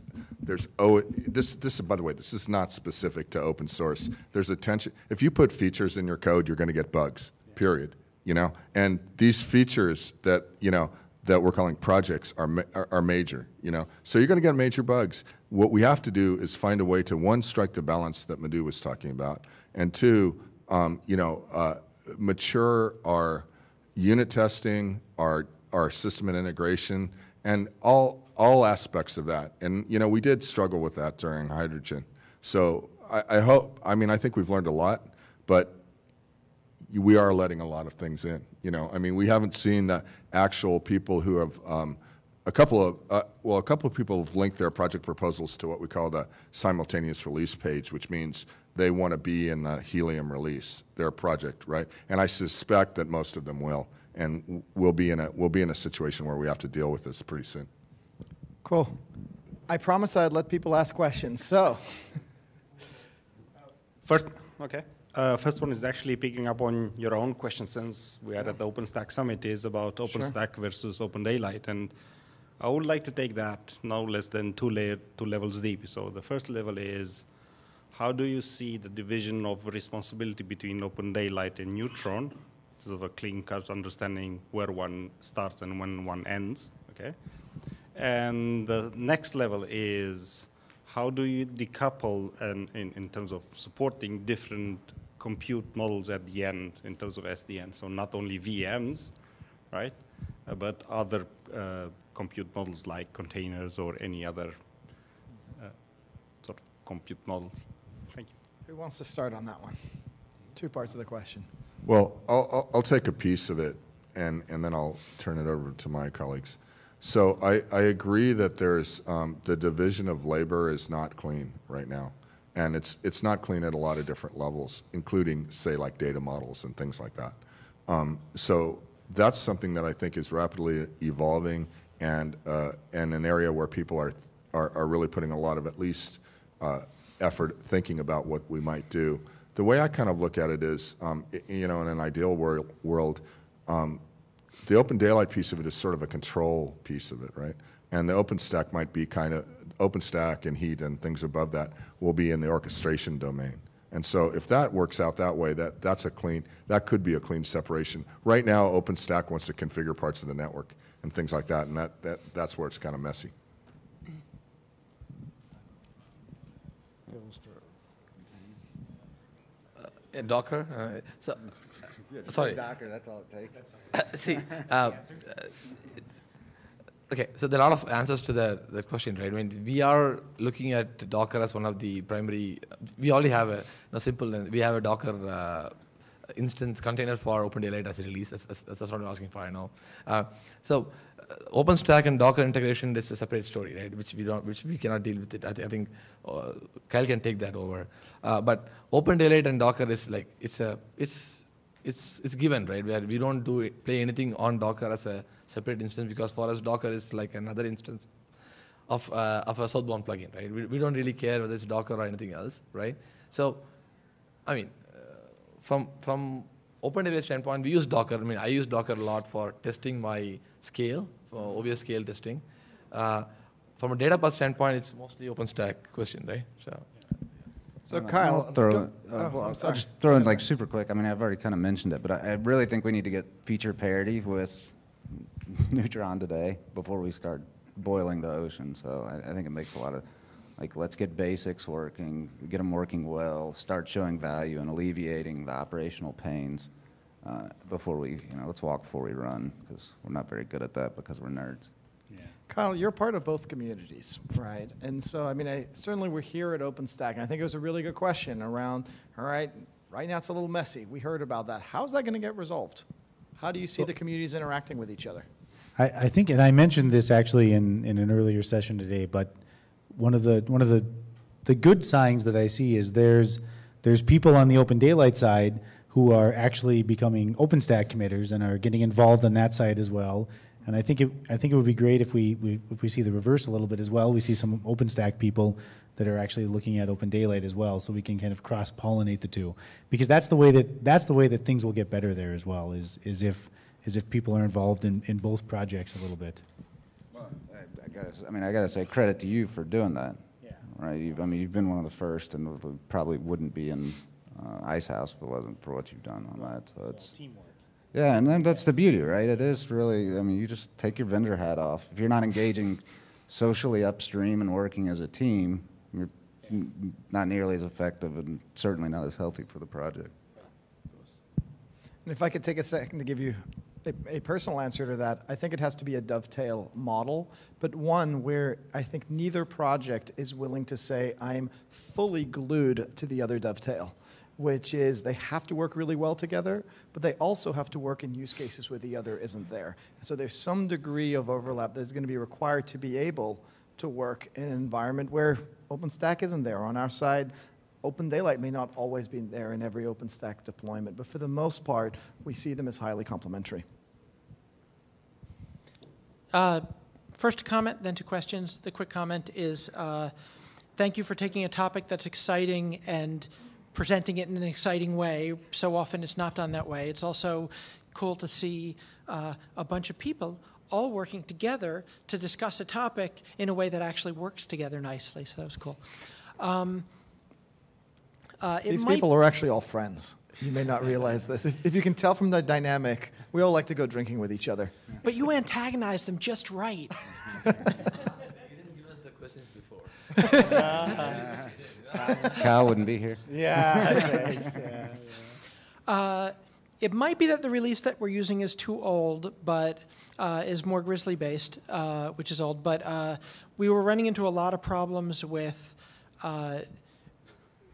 by the way, this is not specific to open source. There's a tension. If you put features in your code, you're going to get bugs, period, you know? And these features that, you know, that we're calling projects are major, you know? So you're going to get major bugs. What we have to do is find a way to, one, strike the balance that Madhu was talking about, and two, mature our unit testing, our system and integration, and all aspects of that. And, you know, we did struggle with that during Hydrogen. So I hope, I mean, I think we've learned a lot, but we are letting a lot of things in, you know. I mean, we haven't seen the actual people who have, a couple of people have linked their project proposals to what we call the simultaneous release page, which means they want to be in the Helium release, their project, right? And I suspect that most of them will, and we'll be in a situation where we have to deal with this pretty soon. Cool. I promised I'd let people ask questions, so. First one is actually picking up on your own question, since we are at the OpenStack Summit, is about OpenStack versus OpenDaylight. And I would like to take that no less than two levels deep. So the first level is, how do you see the division of responsibility between OpenDaylight and Neutron? Sort of a clean-cut understanding where one starts and when one ends, okay? And the next level is, how do you decouple in terms of supporting different compute models at the end in terms of SDN? So not only VMs, right, but other compute models like containers or any other sort of compute models. Thank you. Who wants to start on that one? Two parts of the question. Well, I'll take a piece of it, and then I'll turn it over to my colleagues. So I agree that there's the division of labor is not clean right now, and it's not clean at a lot of different levels, including, say, like data models and things like that. So that's something that I think is rapidly evolving, and an area where people are really putting a lot of at least effort thinking about what we might do. The way I kind of look at it is, you know, in an ideal world, the OpenDaylight piece of it is sort of a control piece of it, right? And the OpenStack might be kind of, OpenStack and Heat and things above that will be in the orchestration domain. And so if that works out that way, that could be a clean separation. Right now, OpenStack wants to configure parts of the network and things like that, and that's where it's kind of messy. Docker? Sorry. Docker, that's all it takes. Okay, so there are a lot of answers to the question, right? I mean, we are looking at Docker as one of the primary, we already have we have a Docker instance container for OpenDaylight as a release. That's what I'm asking for, I know. OpenStack and Docker integration is a separate story, right? Which we cannot deal with it. I think Kyle can take that over. But OpenDaylight and Docker is like it's given, right? Where we don't play anything on Docker as a separate instance, because for us Docker is like another instance of a Southbound plugin, right? We don't really care whether it's Docker or anything else, right? So, I mean, from OpenDaylight standpoint, we use Docker. I mean, I use Docker a lot for testing my scale, for OVS scale testing. From a data bus standpoint, it's mostly OpenStack question, right? So Kyle, I'll just throw in like super quick. I mean, I've already kind of mentioned it, but I really think we need to get feature parity with Neutron today before we start boiling the ocean. So I think it makes a lot of, like, let's get basics working, get them working well, start showing value and alleviating the operational pains before we, let's walk before we run, because we're not very good at that because we're nerds. Kyle, you're part of both communities, right? And so, I mean, certainly we're here at OpenStack, and I think it was a really good question around, all right, right now it's a little messy. We heard about that. How's that going to get resolved? How do you see the communities interacting with each other? I think, and I mentioned this actually in an earlier session today, but one of the good signs that I see is there's people on the OpenDaylight side who are actually becoming OpenStack committers and are getting involved on that side as well. And I think it would be great if we see the reverse a little bit as well. We see some OpenStack people that are actually looking at OpenDaylight as well, so we can kind of cross-pollinate the two, because that's the way that things will get better there as well. Is if people are involved in both projects a little bit. Well, I gotta say credit to you for doing that. Yeah. Right. You've been one of the first, and probably wouldn't be in Icehouse if it wasn't for what you've done on that. So it's teamwork. Yeah, and then that's the beauty, right? It is really, I mean, you just take your vendor hat off. If you're not engaging socially upstream and working as a team, you're not nearly as effective and certainly not as healthy for the project. And if I could take a second to give you a personal answer to that, I think it has to be a dovetail model, but one where I think neither project is willing to say, I'm fully glued to the other dovetail, which is they have to work really well together, but they also have to work in use cases where the other isn't there. So there's some degree of overlap that's going to be required to be able to work in an environment where OpenStack isn't there. On our side, OpenDaylight may not always be there in every OpenStack deployment, but for the most part, we see them as highly complementary. First comment, then two questions. The quick comment is, thank you for taking a topic that's exciting and presenting it in an exciting way. So often it's not done that way. It's also cool to see a bunch of people all working together to discuss a topic in a way that actually works together nicely. So that was cool. These people are actually all friends. You may not realize this. If you can tell from the dynamic, we all like to go drinking with each other. But you antagonized them just right. You didn't give us the questions before. Kyle wouldn't be here. Yeah. Thanks. It might be that the release that we're using is too old, but is more Grizzly based, which is old. But we were running into a lot of problems with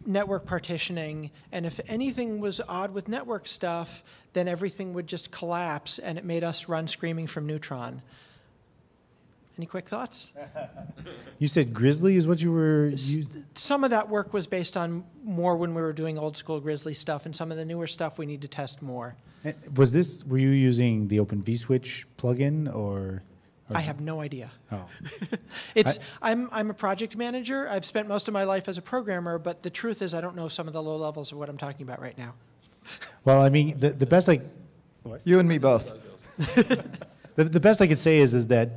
network partitioning, and if anything was odd with network stuff, then everything would just collapse, and it made us run screaming from Neutron. Any quick thoughts? You said Grizzly is what you were using? Some of that work was based on more when we were doing old school Grizzly stuff, and some of the newer stuff we need to test more. And was this, were you using the Open vSwitch plugin, or? I have no idea. Oh. I'm a project manager. I've spent most of my life as a programmer, but the truth is I don't know some of the low levels of what I'm talking about right now. Well, I mean, the best I... What? You and me both. The best I could say is that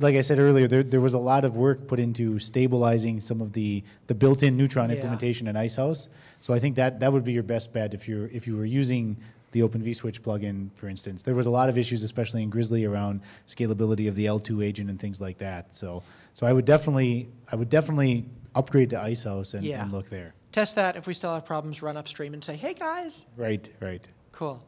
like I said earlier, there was a lot of work put into stabilizing some of the built-in Neutron implementation in Icehouse. So I think that would be your best bet if you were using the Open vSwitch plugin, for instance. There was a lot of issues, especially in Grizzly, around scalability of the L2 agent and things like that. So I would definitely upgrade to Icehouse and look there. Test that. If we still have problems, run upstream and say, hey guys. Right. Cool.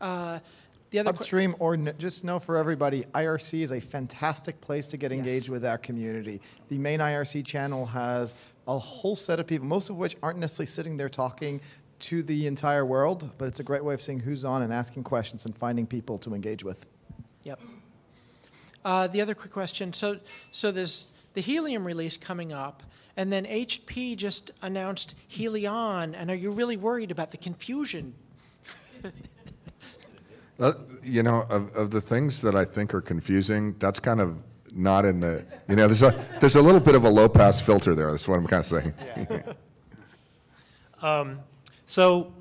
Upstream, or just know for everybody, IRC is a fantastic place to get engaged with our community. The main IRC channel has a whole set of people, most of which aren't necessarily sitting there talking to the entire world, but it's a great way of seeing who's on and asking questions and finding people to engage with. Yep. The other quick question, so there's the Helium release coming up, and then HP just announced Helion, and are you really worried about the confusion? You know, of the things that I think are confusing, that's kind of not in the, there's a little bit of a low-pass filter there. That's what I'm kind of saying. Yeah. So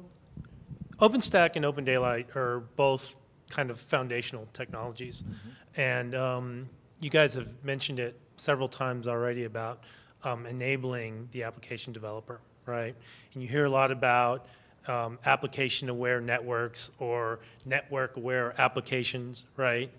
OpenStack and OpenDaylight are both kind of foundational technologies. Mm-hmm. And you guys have mentioned it several times already about enabling the application developer, right? And you hear a lot about application-aware networks or network-aware applications, right?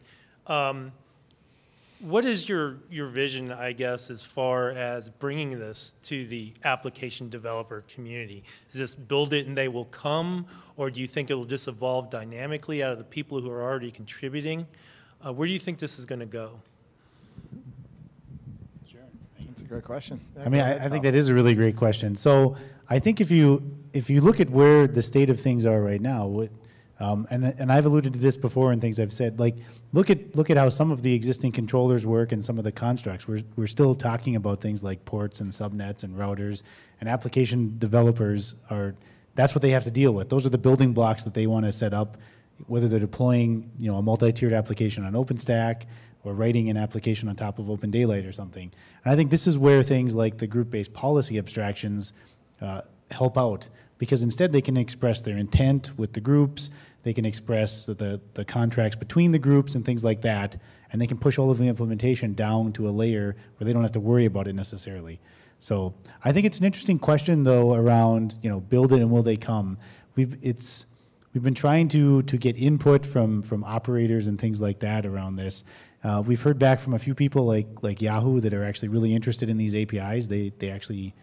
What is your vision, I guess, as far as bringing this to the application developer community? Is this build it and they will come, or do you think it will just evolve dynamically out of the people who are already contributing? Where do you think this is going to go? Sure, that's a great question. I mean, I think that is a really great question. So I think if you look at where the state of things are right now, and I've alluded to this before in things I've said, like look at how some of the existing controllers work and some of the constructs. We're still talking about things like ports and subnets and routers, and application developers are, that's what they have to deal with. Those are the building blocks that they want to set up, whether they're deploying, you know, a multi-tiered application on OpenStack or writing an application on top of OpenDaylight or something. And I think this is where things like the group-based policy abstractions help out, because instead they can express their intent with the groups, they can express the contracts between the groups and things like that, and they can push all of the implementation down to a layer where they don't have to worry about it necessarily. So I think it's an interesting question, though, around, you know, build it and will they come. We've been trying to get input from operators and things like that around this. We've heard back from a few people like Yahoo that are actually really interested in these APIs. They actually,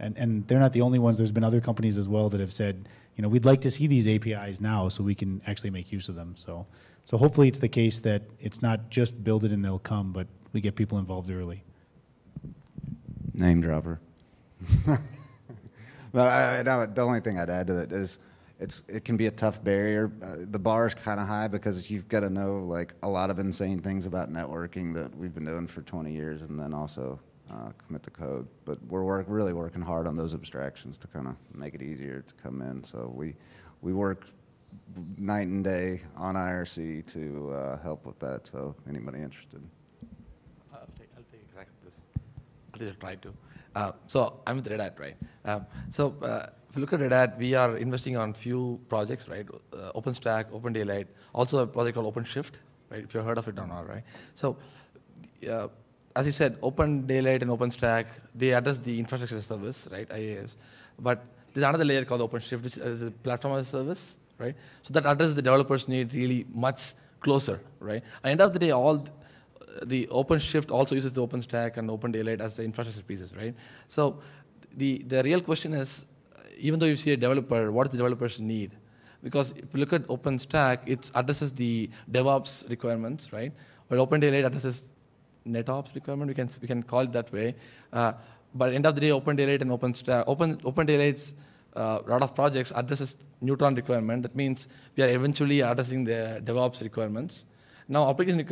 and they're not the only ones. There's been other companies as well that have said, you know, we'd like to see these APIs now so we can actually make use of them. So hopefully it's the case that it's not just build it and they'll come, but we get people involved early. Name dropper. No, the only thing I'd add to that is it can be a tough barrier. The bar is kind of high because you've got to know like a lot of insane things about networking that we've been doing for 20 years, and then also commit the code. But we're really working hard on those abstractions to kind of make it easier to come in. So we work night and day on IRC to help with that. So anybody interested? I'll take a crack at this. I'll try to. So I'm with Red Hat, right? If you look at Red Hat, we are investing on few projects, right? OpenStack, OpenDaylight, also a project called OpenShift, right? If you've heard of it or not, right? So as you said, OpenDaylight and OpenStack, they address the infrastructure as a service, right, IaaS. But there's another layer called OpenShift, which is a platform as a service, right? So that addresses the developers' need really much closer, right? At the end of the day, all the OpenShift also uses the OpenStack and OpenDaylight as the infrastructure pieces, right? So the real question is, even though you see a developer, what is the developer's need? Because if you look at OpenStack, it addresses the DevOps requirements, right? But OpenDaylight addresses NetOps requirement, we can call it that way. But at the end of the day, OpenDaylight and OpenStack, OpenDaylight's lot of projects addresses Neutron requirement. That means we are eventually addressing the DevOps requirements. Now, application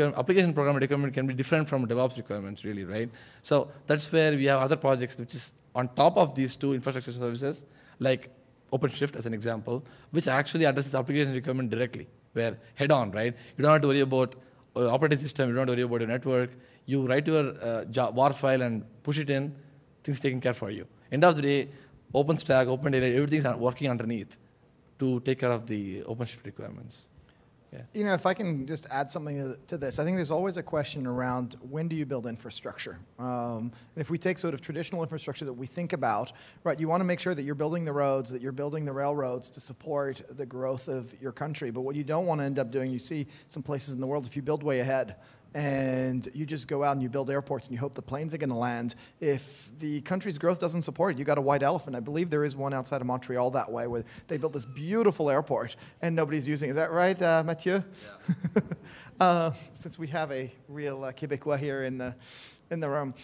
programming requirement can be different from DevOps requirements, really, right? So that's where we have other projects which is on top of these two infrastructure services, like OpenShift as an example, which actually addresses application requirement directly, where head-on, right? You don't have to worry about operating system, you don't have to worry about your network. You write your WAR file and push it in, things taken care for you. End of the day, OpenStack, OpenDaylight, everything's working underneath to take care of the OpenShift requirements. Yeah. You know, if I can just add something to this, I think there's always a question around when do you build infrastructure? And if we take sort of traditional infrastructure that we think about, right, you want to make sure that you're building the roads, that you're building the railroads to support the growth of your country. But what you don't want to end up doing, you see some places in the world, if you build way ahead, and you just go out and you build airports and you hope the planes are going to land. If the country's growth doesn't support it, you got a white elephant. I believe there is one outside of Montreal that way where they built this beautiful airport and nobody's using it. Is that right, Mathieu? Yeah. Since we have a real Quebecois here in the room.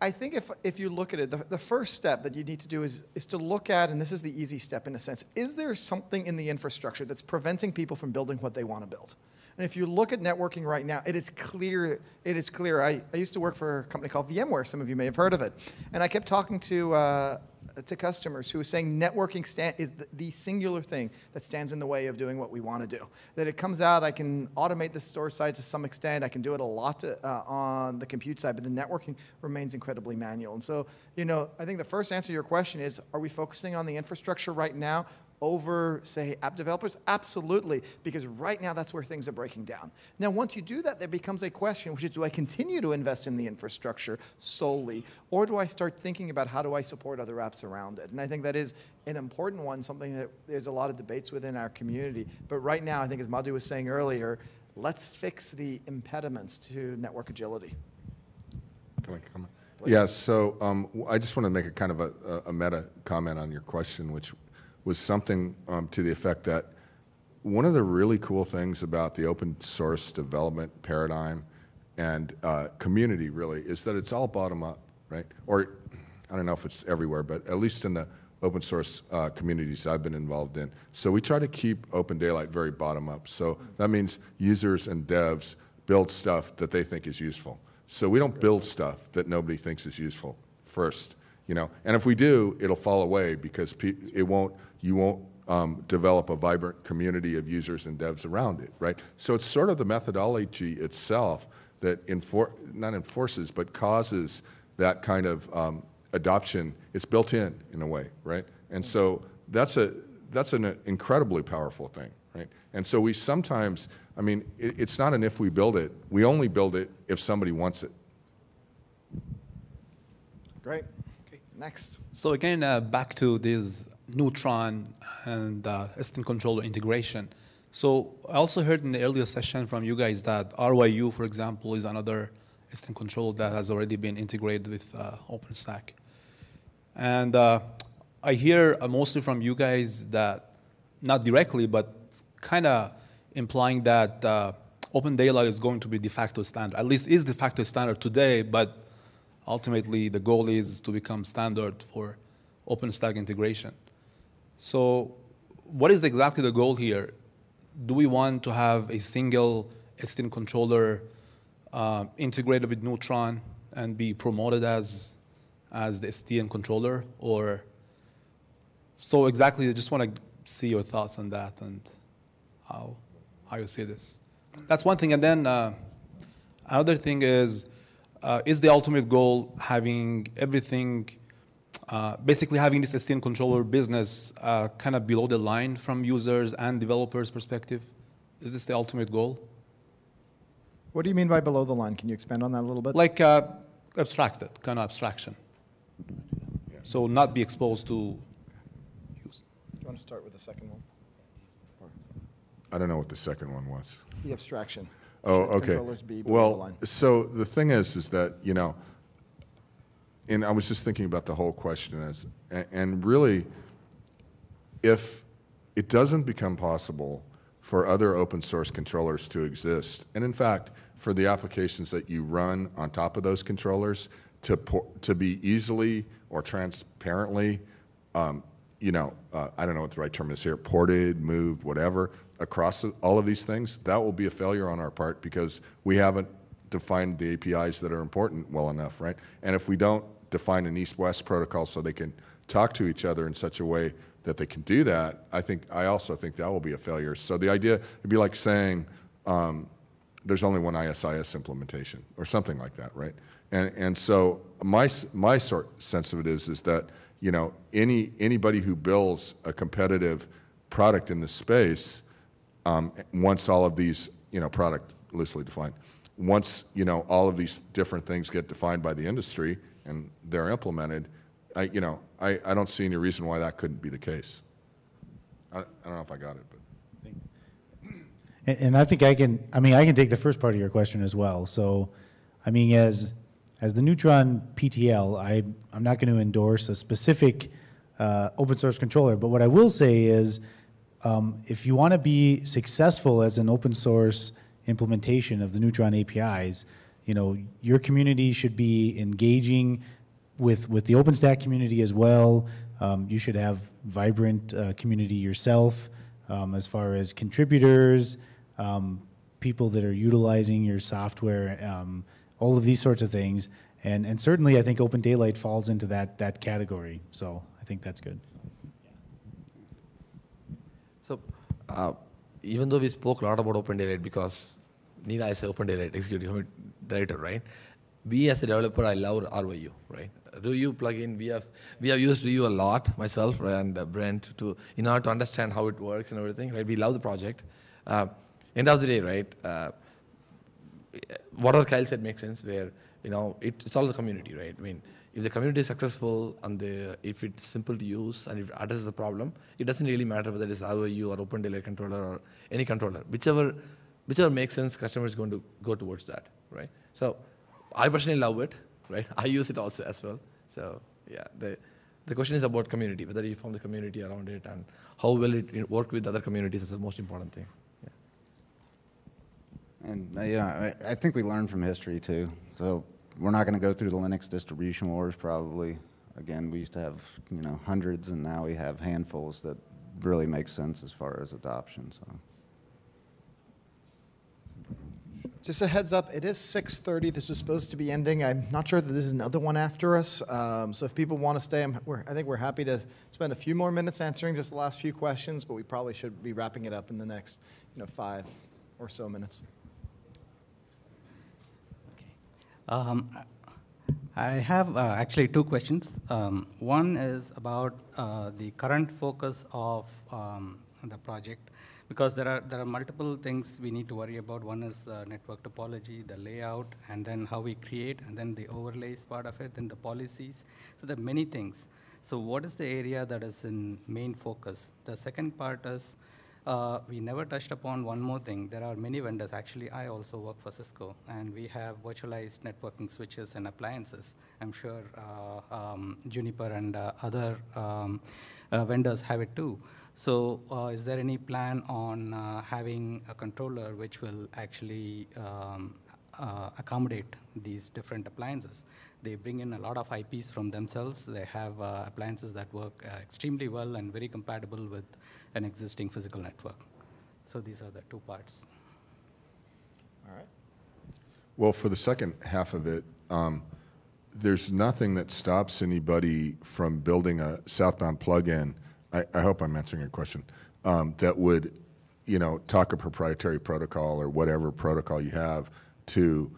I think if you look at it, the first step that you need to do is to look at, and this is the easy step in a sense, is there something in the infrastructure that's preventing people from building what they want to build? And if you look at networking right now, it is clear. It is clear. I used to work for a company called VMware. Some of you may have heard of it. And I kept talking to customers who were saying networking is the singular thing that stands in the way of doing what we want to do. That it comes out, I can automate the store side to some extent. I can do it a lot on the compute side, but the networking remains incredibly manual. And so, you know, I think the first answer to your question is, are we focusing on the infrastructure right now? over, say, app developers? Absolutely, because right now that's where things are breaking down. Now, once you do that, there becomes a question, which is, do I continue to invest in the infrastructure solely, or do I start thinking about how do I support other apps around it? And I think that is an important one, something that there's a lot of debates within our community. But right now, I think as Madhu was saying earlier, let's fix the impediments to network agility. Can I comment? Please. Yeah, so I just want to make a kind of a meta comment on your question, which was something to the effect that one of the really cool things about the open source development paradigm and community really is that it's all bottom up, right? Or I don't know if it's everywhere, but at least in the open source communities I've been involved in. So we try to keep OpenDaylight very bottom up. So that means users and devs build stuff that they think is useful. So we don't build stuff that nobody thinks is useful first, you know. And if we do, it'll fall away because you won't develop a vibrant community of users and devs around it, right? So it's sort of the methodology itself that not enforces, but causes that kind of adoption. It's built in a way, right? And so that's an incredibly powerful thing, right? And so we sometimes, I mean, it's not an if we build it. We only build it if somebody wants it. Great. Okay. Next. So again, back to this Neutron and SDN controller integration. So I also heard in the earlier session from you guys that RYU, for example, is another SDN controller that has already been integrated with OpenStack. And I hear mostly from you guys that, not directly, but kind of implying that OpenDaylight is going to be de facto standard, at least is de facto standard today, but ultimately the goal is to become standard for OpenStack integration. So what is exactly the goal here? Do we want to have a single SDN controller integrated with Neutron and be promoted as the SDN controller? Or so exactly, I just want to see your thoughts on that and how you see this. That's one thing. And then another thing is the ultimate goal having everything, basically having this SDN controller business kind of below the line from users and developers' perspective? Is this the ultimate goal? What do you mean by below the line? Can you expand on that a little bit? Like abstracted, kind of abstraction. Yeah. So not be exposed to... Do you want to start with the second one? I don't know what the second one was. The abstraction. Oh, should okay. Be well, the line? So the thing is that, you know, and I was just thinking about the whole question as, and really, if it doesn't become possible for other open source controllers to exist, and in fact, for the applications that you run on top of those controllers to be easily or transparently, you know, I don't know what the right term is here, ported, moved, whatever, across all of these things, that will be a failure on our part because we haven't defined the APIs that are important well enough, right? And if we don't define an east-west protocol so they can talk to each other in such a way that they can do that, I also think that will be a failure. So the idea, it'd be like saying there's only one ISIS implementation or something like that, right? And so my sense of it is that, you know, anybody who builds a competitive product in this space, once all of these, you know, product loosely defined, once, you know, all of these different things get defined by the industry and they're implemented, I don't see any reason why that couldn't be the case. I don't know if I got it, but. And I think I can take the first part of your question as well. So, I mean, as the Neutron PTL, I'm not going to endorse a specific open source controller, but what I will say is, if you want to be successful as an open source implementation of the Neutron APIs, you know, your community should be engaging with the OpenStack community as well. You should have vibrant community yourself as far as contributors, people that are utilizing your software, all of these sorts of things. And certainly I think OpenDaylight falls into that category. So I think that's good. So, even though we spoke a lot about OpenDaylight because Neela is an OpenDaylight executive director, right? We as a developer, I love RYU, right? RYU plugin. We have used RYU a lot, myself and Brent, in order to understand how it works and everything. Right? We love the project. End of the day, right? Whatever Kyle said makes sense. Where it's all the community, right? I mean, if the community is successful and if it's simple to use and if it addresses the problem, it doesn't really matter whether it's RYU or OpenDaylight controller or any controller. Whichever makes sense, customer is going to go towards that, right? So I personally love it, right? I use it also as well. So yeah, the question is about community, whether you form the community around it and how well it work with other communities is the most important thing. Yeah. And I think we learn from history too. So we're not going to go through the Linux distribution wars probably. Again, we used to have hundreds, and now we have handfuls that really make sense as far as adoption. So. Just a heads up, it is 6:30. This was supposed to be ending. I'm not sure that this is another one after us. So if people want to stay, I think we're happy to spend a few more minutes answering just the last few questions, but we probably should be wrapping it up in the next 5 or so minutes. Okay. I have actually 2 questions. One is about the current focus of the project. Because there are multiple things we need to worry about. One is network topology, the layout, and then how we create, and then the overlays part of it, then the policies. So there are many things. So what is the area that is in main focus? The second part is we never touched upon one more thing. There are many vendors. Actually, I also work for Cisco, and we have virtualized networking switches and appliances. I'm sure Juniper and other vendors have it too. So is there any plan on having a controller which will actually accommodate these different appliances? They bring in a lot of IPs from themselves. They have appliances that work extremely well and very compatible with an existing physical network. So these are the 2 parts. All right. Well, for the second half of it, there's nothing that stops anybody from building a southbound plug-in. I hope I'm answering your question, that would, talk a proprietary protocol or whatever protocol you have to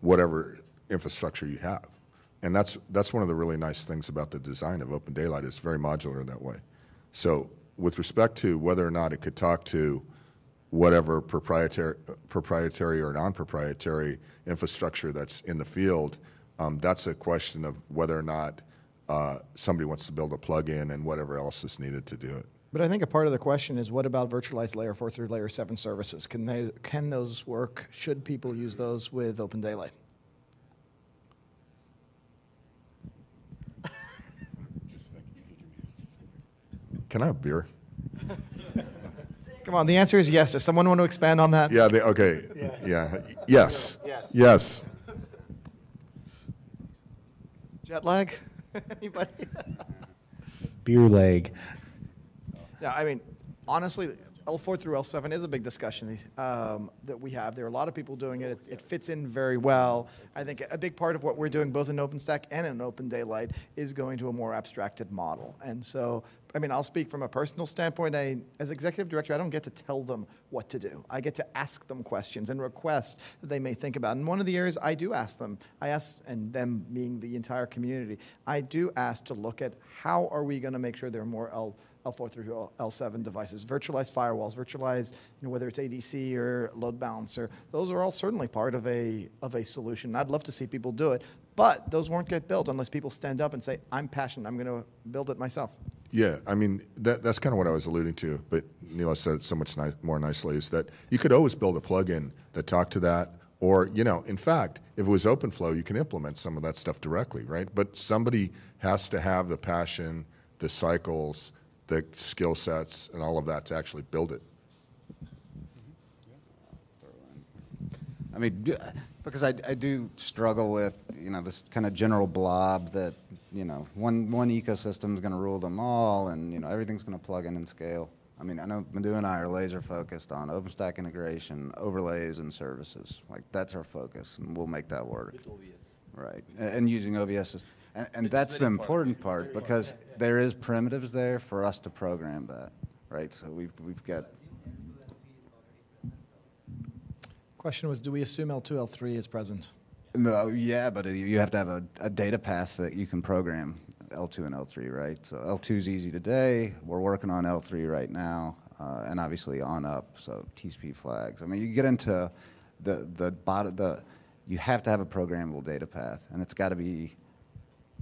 whatever infrastructure you have. And that's one of the really nice things about the design of OpenDaylight. It's very modular in that way. So with respect to whether or not it could talk to whatever proprietary or non-proprietary infrastructure that's in the field, that's a question of whether or not somebody wants to build a plug-in and whatever else is needed to do it. But I think a part of the question is, what about virtualized layer 4 through layer 7 services? Can those work? Should people use those with OpenDaylight? Can I have beer? Come on, the answer is yes. Does someone want to expand on that? Yeah, okay. Yes. Yeah. Yes. Yes. Yes. Jet lag? Anybody? Beer leg. Yeah, I mean, honestly, L4 through L7 is a big discussion that we have. There are a lot of people doing it. It fits in very well. I think a big part of what we're doing, both in OpenStack and in OpenDaylight, is going to a more abstracted model. And so, I mean, I'll speak from a personal standpoint. As executive director, I don't get to tell them what to do. I get to ask them questions and requests that they may think about. And one of the areas I do ask them, and them being the entire community, I do ask to look at how are we going to make sure there are more L4 through L7 devices, virtualized firewalls, virtualized, whether it's ADC or load balancer. Those are all certainly part of a solution. I'd love to see people do it, but those won't get built unless people stand up and say, I'm passionate, I'm going to build it myself. Yeah, I mean, that's kind of what I was alluding to, but Neela said it so much more nicely, is that you could always build a plugin that talked to that, or, in fact, if it was OpenFlow, you can implement some of that stuff directly, right? But somebody has to have the passion, the cycles, the skill sets and all of that to actually build it. I mean, because I do struggle with, this kind of general blob that, one ecosystem is going to rule them all and, everything's going to plug in and scale. I mean, I know Madhu and I are laser focused on OpenStack integration, overlays, and services. Like, that's our focus, and we'll make that work. With OVS. Right, and using OVSs. And that's the important part, because there is primitives there for us to program that, right? So we've got. Question was, do we assume L2, L3 is present? No, yeah, but you have to have a data path that you can program L2 and L3, right? So L2 is easy today. We're working on L3 right now, and obviously on up. So TCP flags. I mean, you get into the bottom. You have to have a programmable data path, and it's got to be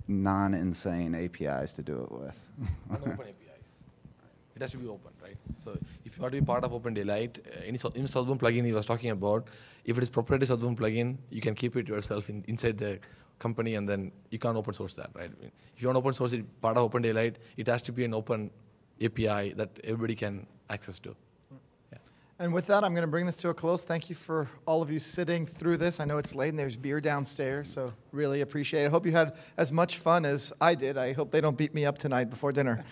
non-insane APIs to do it with. Open APIs. It has to be open, right? So if you want to be part of OpenDaylight, any Southbound plugin he was talking about, if it is proprietary Southbound plugin, you can keep it yourself inside the company, and then you can't open source that, right? I mean, if you want to open source it, part of OpenDaylight, it has to be an open API that everybody can access to. Yeah. And with that, I'm going to bring this to a close. Thank you for all of you sitting through this. I know it's late, and there's beer downstairs, so really appreciate it. I hope you had as much fun as I did. I hope they don't beat me up tonight before dinner.